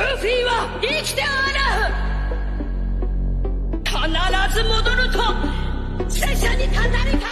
ルフィは生きておる。必ず戻ると拙者に語りかけ